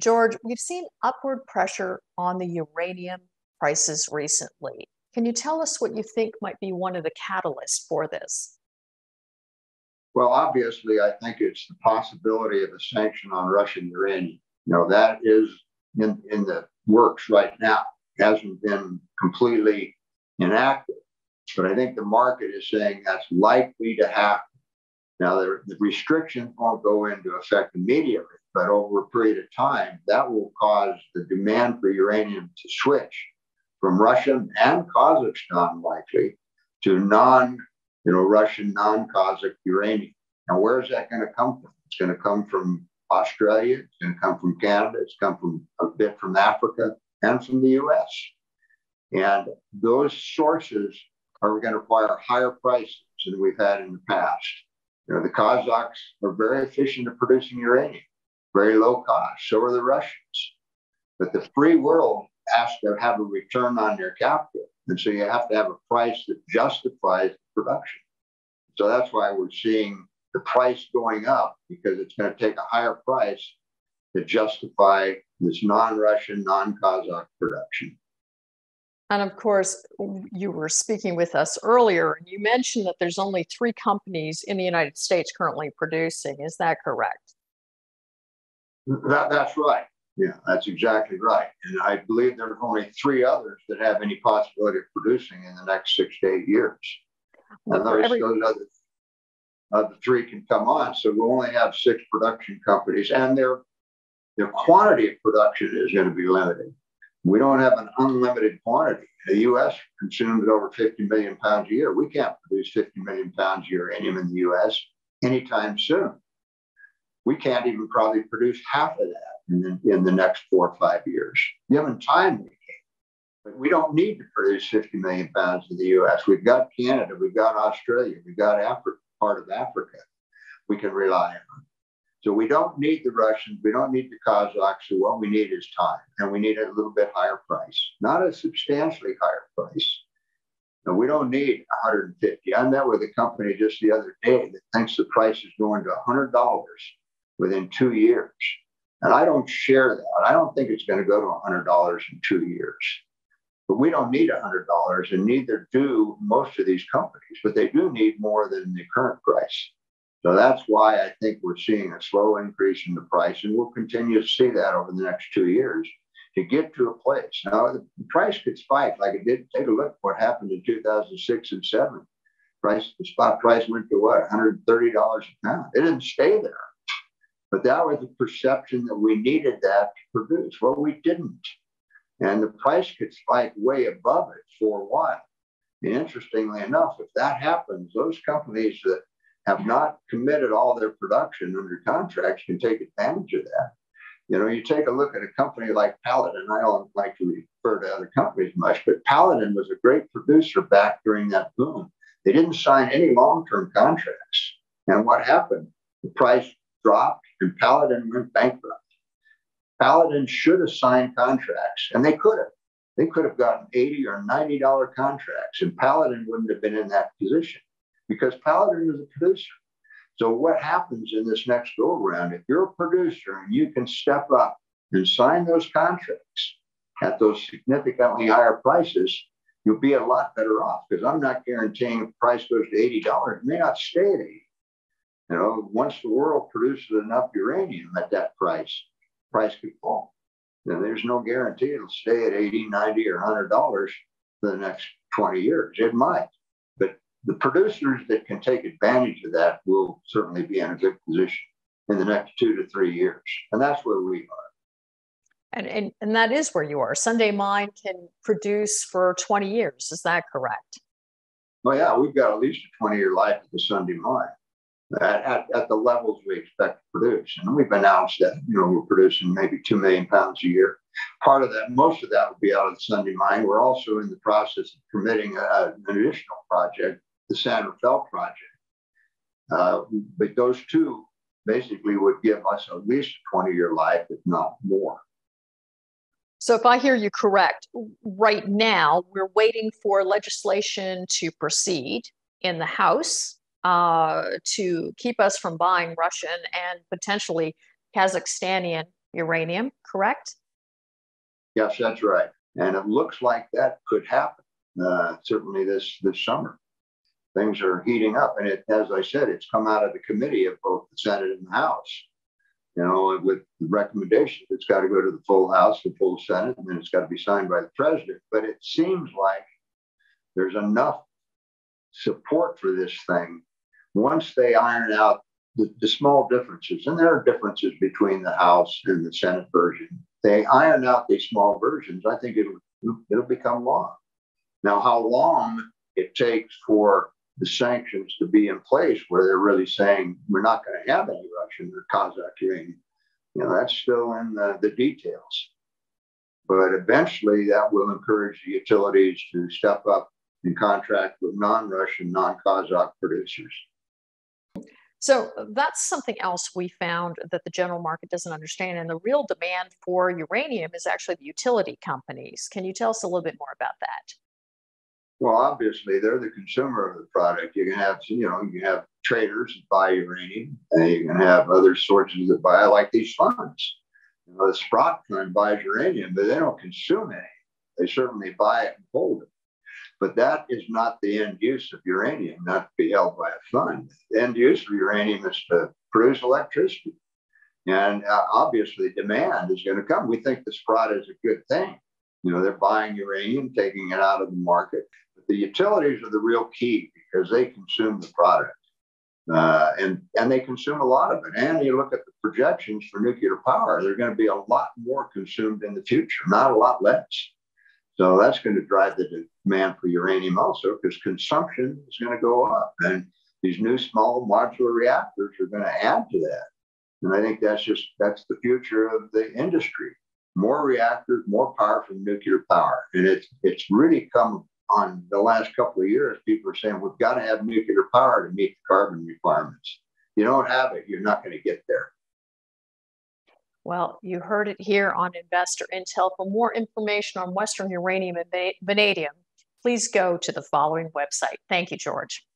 George, we've seen upward pressure on the uranium prices recently. Can you tell us what you think might be one of the catalysts for this? Well, obviously, I think it's the possibility of a sanction on Russian uranium. You know, that is in the works right now. It hasn't been completely enacted, but I think the market is saying that's likely to happen. Now, the restrictions won't go into effect immediately, but over a period of time, that will cause the demand for uranium to switch from Russian and Kazakhstan likely to Russian, non-Kazakh uranium. Now, where is that going to come from? It's going to come from Australia, it's going to come from Canada, it's come from a bit from Africa and from the US. And those sources are going to require higher prices than we've had in the past. You know, the Kazakhs are very efficient at producing uranium, very low cost. So are the Russians. But the free world has to have a return on their capital. And so you have to have a price that justifies the production. So that's why we're seeing the price going up, because it's going to take a higher price to justify this non-Russian, non-Kazakh production. And of course, you were speaking with us earlier, and you mentioned that there's only 3 companies in the United States currently producing. Is that correct? That's right. Yeah, that's exactly right. And I believe there are only 3 others that have any possibility of producing in the next 6 to 8 years. And those other 3 can come on. So we'll only have 6 production companies, and their quantity of production is going to be limited. We don't have an unlimited quantity. The U.S. consumes over 50 million pounds a year. We can't produce 50 million pounds a year in the U.S. anytime soon. We can't even probably produce half of that in the next 4 or 5 years. Given time, we can. But we don't need to produce 50 million pounds in the U.S. We've got Canada. We've got Australia. We've got Africa, part of Africa we can rely on. So we don't need the Russians, we don't need the Kazakhs. So what we need is time, and we need a little bit higher price, not a substantially higher price. And we don't need 150. I met with a company just the other day that thinks the price is going to $100 within 2 years. And I don't share that. I don't think it's going to go to $100 in 2 years. But we don't need $100, and neither do most of these companies, but they do need more than the current price. So that's why I think we're seeing a slow increase in the price, and we'll continue to see that over the next 2 years to get to a place. Now, the price could spike like it did. Take a look at what happened in 2006 and 2007. The spot price went to, what, $130 a pound. It didn't stay there. But that was the perception that we needed that to produce. Well, we didn't. And the price could spike way above it for a while. And interestingly enough, if that happens, those companies that have not committed all their production under contracts can take advantage of that. You know, you take a look at a company like Paladin. I don't like to refer to other companies much, but Paladin was a great producer back during that boom. They didn't sign any long-term contracts. And what happened? The price dropped and Paladin went bankrupt. Paladin should have signed contracts, and they could have. They could have gotten $80 or $90 contracts, and Paladin wouldn't have been in that position, because Paladin is a producer. So what happens in this next go-around, if you're a producer and you can step up and sign those contracts at those significantly higher prices, you'll be a lot better off, because I'm not guaranteeing if the price goes to $80, it may not stay at $80. You know, once the world produces enough uranium at that price, the price could fall. And there's no guarantee it'll stay at $80, $90, or $100 for the next 20 years. It might. The producers that can take advantage of that will certainly be in a good position in the next 2 to 3 years. And that's where we are. And that is where you are. Sunday Mine can produce for 20 years. Is that correct? Well, yeah, we've got at least a 20-year life at the Sunday Mine at the levels we expect to produce. And we've announced that, you know, we're producing maybe 2 million pounds a year. Part of that, most of that will be out of the Sunday Mine. We're also in the process of permitting an additional project, the San Rafael project. But those two basically would give us at least a 20-year life, if not more. So if I hear you correct, right now, we're waiting for legislation to proceed in the House to keep us from buying Russian and potentially Kazakhstanian uranium, correct? Yes, that's right. And it looks like that could happen, certainly this summer. Things are heating up. And it, as I said, it's come out of the committee of both the Senate and the House. You know, with the recommendations, it's got to go to the full House, the full Senate, and then it's got to be signed by the president. But it seems like there's enough support for this thing once they iron out the small differences. And there are differences between the House and the Senate version. They iron out these small versions, I think it'll become law. Now, how long it takes for the sanctions to be in place where they're really saying we're not going to have any Russian or Kazakh uranium, you know, that's still in the details. But eventually that will encourage the utilities to step up and contract with non-Russian, non-Kazakh producers. So that's something else we found that the general market doesn't understand. And the real demand for uranium is actually the utility companies. Can you tell us a little bit more about that? Well, obviously, they're the consumer of the product. You can have, you know, you have traders that buy uranium, and you can have other sources that buy, like these funds. You know, the Sprott fund buys uranium, but they don't consume any. They certainly buy it and hold it. But that is not the end use of uranium, not to be held by a fund. The end use of uranium is to produce electricity. And obviously, demand is going to come. We think the Sprott is a good thing. You know, they're buying uranium, taking it out of the market. The utilities are the real key because they consume the product and they consume a lot of it. And you look at the projections for nuclear power, they're going to be a lot more consumed in the future, not a lot less. So that's going to drive the demand for uranium also because consumption is going to go up. And these new small modular reactors are going to add to that. And I think that's the future of the industry. More reactors, more power from nuclear power. And it's really come on the last couple of years, people are saying, we've got to have nuclear power to meet the carbon requirements. You don't have it, you're not going to get there. Well, you heard it here on Investor Intel. For more information on Western Uranium and Vanadium, please go to the following website. Thank you, George.